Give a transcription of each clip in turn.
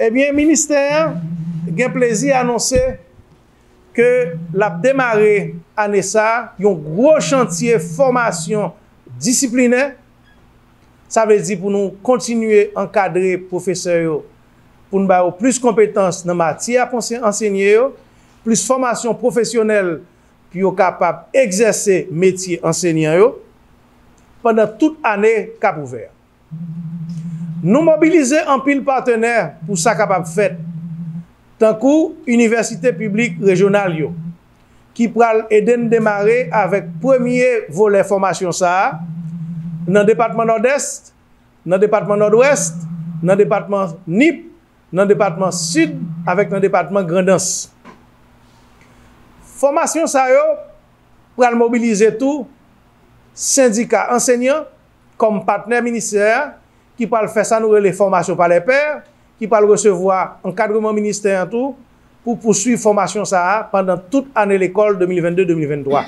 Eh bien, le ministère a plaisir à annoncer que l'a démarré à Nessa un gros chantier formation disciplinaire. Ça veut dire pour nous continuer à encadrer les professeurs, pour nous avoir plus de compétences dans la matière enseignée, plus de formation professionnelle pour être capable d'exercer le métier enseignant pendant toute l'année cap ouvert. Nous mobiliser en pile partenaire pour ça capable de faire. Tant que l'université publique régionale, qui pral aider nous démarrer avec le premier volet formation ça, dans le département nord-est, dans le département nord-ouest, dans le département NIP, dans le département sud, avec le département Grandance. Formation ça, pral mobiliser tout, syndicats enseignants, comme partenaire ministère, qui parle faire ça, nous les formations par les pairs, qui parle recevoir encadrement ministère en tout, pour poursuivre formation ça pendant toute année l'école 2022-2023.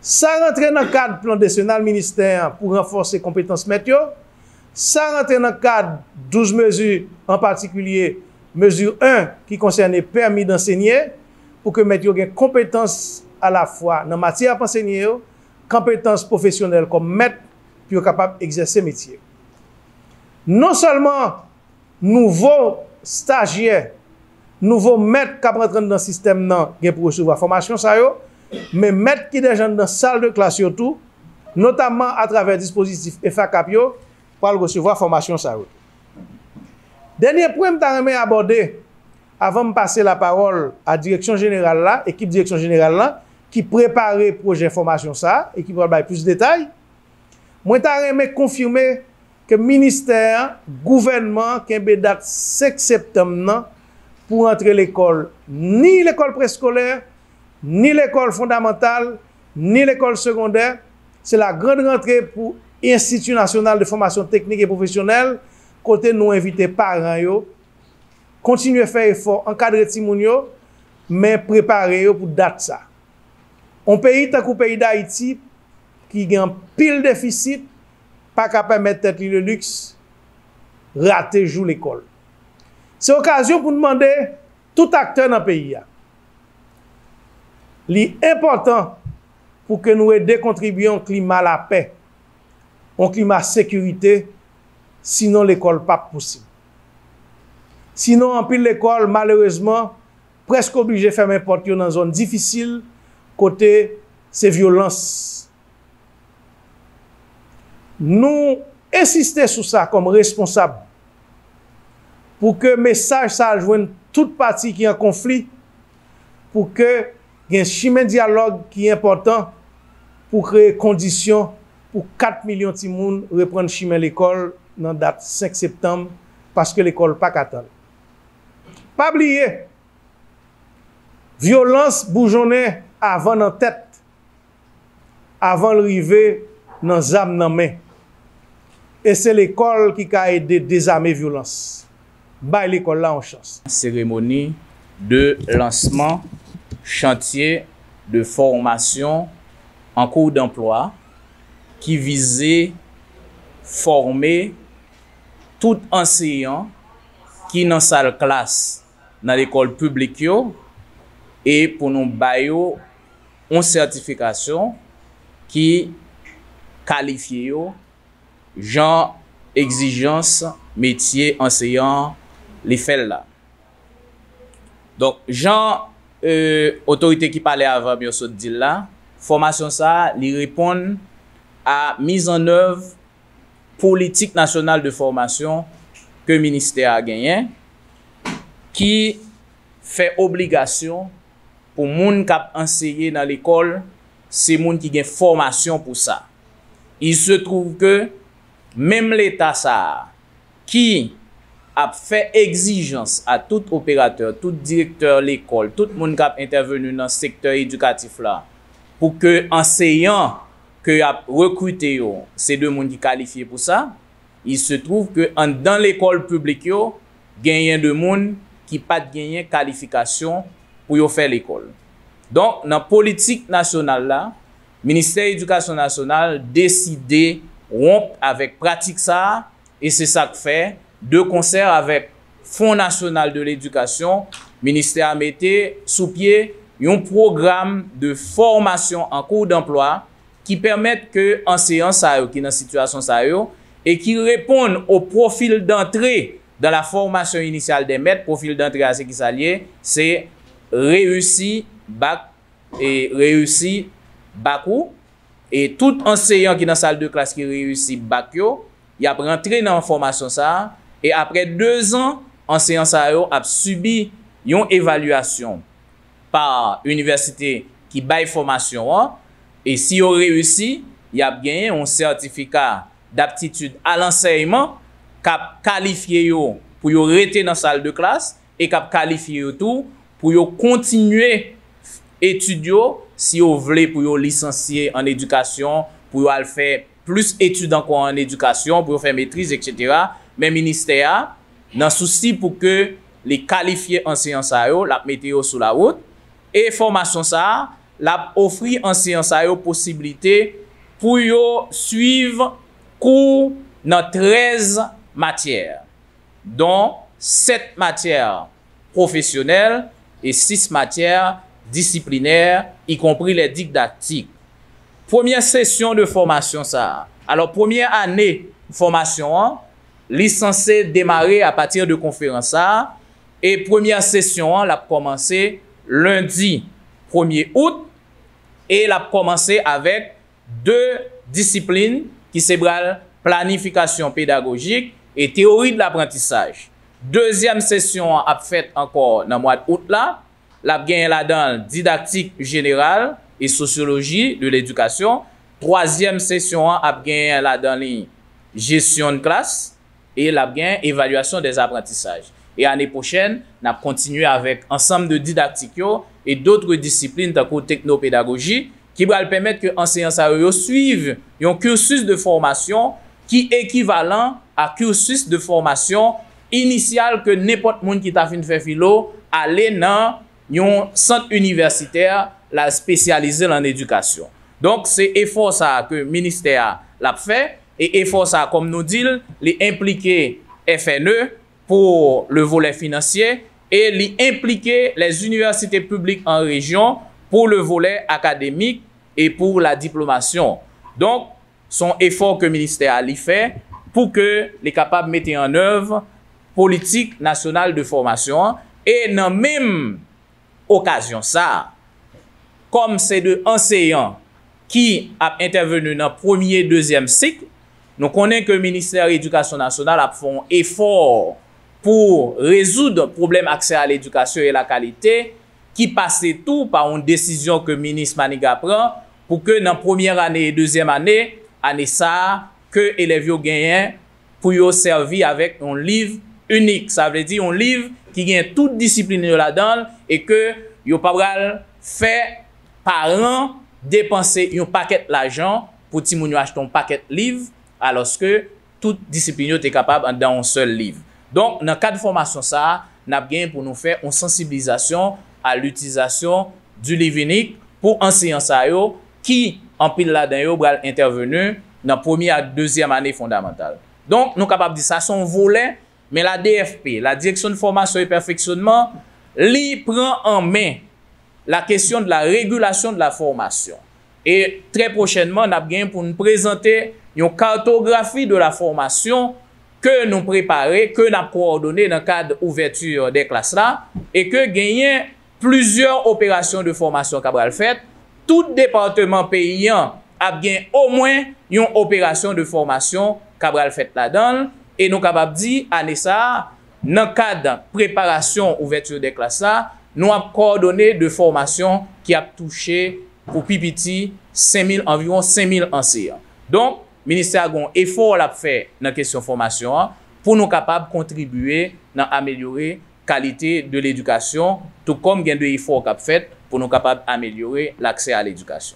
Ça rentre dans le cadre plan décennal ministère pour renforcer les compétences météo. Ça rentre dans le cadre 12 mesures, en particulier mesure 1 qui concerne les permis d'enseigner, pour que météo ait compétences à la fois dans la matière d'enseigner, compétences professionnelles comme maître, puis capable d'exercer le métier. Non seulement nouveaux stagiaires, nouveaux maîtres qui rentrent dans le système pour recevoir la formation, mais maîtres qui sont dans la salle de classe, surtout, notamment à travers le dispositif FAKAP, pour recevoir la formation. Dernier point que je aborder avant de passer la parole à la direction générale, l'équipe direction générale, qui prépare le projet formation et qui va donner plus de détails, je vais confirmer que le ministère, le gouvernement, qui a une date 5 septembre pour entrer l'école, ni l'école préscolaire, ni l'école fondamentale, ni l'école secondaire. C'est la grande rentrée pour l'Institut national de formation technique et professionnelle, côté nous inviter parents, continuer à faire effort, encadrer Timounio, mais préparer pour date ça. On pays, tant que pays d'Haïti, qui a un pile déficit, pas capable de mettre le luxe, rater jour l'école. C'est l'occasion pour demander à tout acteur dans le pays. L'important pour que nous aidions à contribuer au climat de la paix, au climat de sécurité, sinon l'école n'est pas possible. Sinon, en pile l'école, malheureusement, presque obligé de fermer les portes dans une zone difficile, côté ces violences. Nous insister sur ça comme responsables pour que le message ça joigne toute partie qui est en conflit, pour que il y ait un chemin de dialogue qui est important pour créer conditions pour 4 millions de personnes reprendre chemin l'école dans la date 5 septembre parce que l'école pas qu'attendre. Pas oublier violence bourgeonnée avant en tête avant l'arrivée dans les âmes dans main. Et c'est l'école qui a aidé à désarmer la violence. Bah, l'école là en chance. Cérémonie de lancement, chantier de formation en cours d'emploi qui visait former tout enseignant qui dans salle classe dans l'école publique et pour nous bailler une certification qui qualifié genre exigence métier enseignant les fait là donc genre autorité qui parlait avant bien sûr dit là formation ça lui répond à mise en œuvre politique nationale de formation que le ministère a gagné qui fait obligation pour moun qui enseigner dans l'école c'est moun qui gagne formation pour ça. Il se trouve que même l'État ça qui a fait exigence à tout opérateur, tout directeur de l'école, tout le monde qui a intervenu dans le secteur éducatif là, pour que enseignants que a recruté c'est deux monde qui qualifié pour ça. Il se trouve que dans l'école publique yo gagne de monde qui pas gagné qualification pour faire l'école. Donc dans la politique nationale là, ministère de l'Éducation nationale décidé rompre avec pratique ça et c'est ça que fait de concert avec Fonds national de l'éducation, ministère mettait sous pied un programme de formation en cours d'emploi qui permet que enseignants qui sont dans situation et qui répondent au profil d'entrée dans la formation initiale des maîtres, profil d'entrée à ce qui s'allie, c'est réussi bac et réussi bac ou. Et tout enseignant qui est dans la salle de classe qui réussit bac yo, il a rentré dans la formation ça et après 2 ans, enseignant ça a subi une évaluation par université qui bail formation et si on réussit, il a gagné un certificat d'aptitude à l'enseignement cap qualifié yo pour yo rester dans la salle de classe et cap qualifié yo tout pour yo continuer étudier si vous voulez pour vous licencier en éducation, pour vous faire plus d'études encore en éducation, pour vous faire maîtrise, etc. Mais le ministère, dans le souci pour que les qualifiés enseignants, la météo sur la route, et formation, ça, la offrir enseignants, la possibilité pour vous suivre cours dans 13 matières, dont 7 matières professionnelles et 6 matières disciplinaires, y compris les didactiques. Première session de formation, ça. Alors, première année de formation, hein, licencié démarrer à partir de conférence, ça. Et première session, hein, l'a commencé lundi 1er août et l'a commencé avec 2 disciplines qui s'ébralent planification pédagogique et théorie de l'apprentissage. Deuxième session a fait encore dans le mois d'août là. La gagne là-dedans, didactique générale et sociologie de l'éducation. Troisième session, la gagne là-dedans, gestion de classe et la gagne évaluation des apprentissages. Et l'année prochaine, on a continué avec ensemble de didactiques et d'autres disciplines de technopédagogie qui vont permettre que les enseignants suivent un cursus de formation qui est équivalent à cursus de formation initial que n'importe qui a fait une philo aller dans un centre universitaire la spécialisé en éducation. Donc, c'est effort ça que le ministère l'a fait et effort ça, comme nous dit, les impliquer FNE pour le volet financier et les impliquer les universités publiques en région pour le volet académique et pour la diplomation. Donc, son effort que le ministère a fait pour que les capables mettent en œuvre politique nationale de formation et dans même occasion ça, comme c'est de enseignants qui a intervenu dans le premier et deuxième cycle, nous connaissons que le ministère de l'Éducation nationale a fait un effort pour résoudre le problème d'accès à l'éducation et la qualité, qui passait tout par une décision que le ministre Manigat prend pour que dans la première année et deuxième année, ça, que les élèves gagnent pour servir avec un livre unique. Ça veut dire un livre qui gagne toute discipline là-dedans et que yo pa pral fait parents dépenser un paquet d'argent pour ti moun yo achete un paquet livre alors que toute discipline est capable dans un seul livre. Donc dans cadre formation ça, n'a bien pour nous faire une sensibilisation à l'utilisation du livre unique pour enseignants ça yo qui en pile là-dedans yo pral intervenir dans première à deuxième année fondamentale. Donc nous capable de dire ça son volet. Mais la DFP, la Direction de Formation et Perfectionnement, lui prend en main la question de la régulation de la formation. Et très prochainement, nous avons pour nous présenter une cartographie de la formation que nous préparons, que nous coordonnons dans le cadre d'ouverture des classes là, et que gagnons plusieurs opérations de formation qui ont été faites. Tout département paysan a bien au moins une opération de formation qui a été faite là-dedans. Et nous sommes capables de dire, Anessa, dans le cadre de la préparation ouverture des classes, nous avons coordonné de formation qui a touché pour Pipiti environ 5000 enseignants. Donc, le ministère a fait un effort à faire dans la question de formation pour nous capables de contribuer à améliorer la qualité de l'éducation, tout comme il y a un effort à faire pour nous capables d'améliorer l'accès à l'éducation.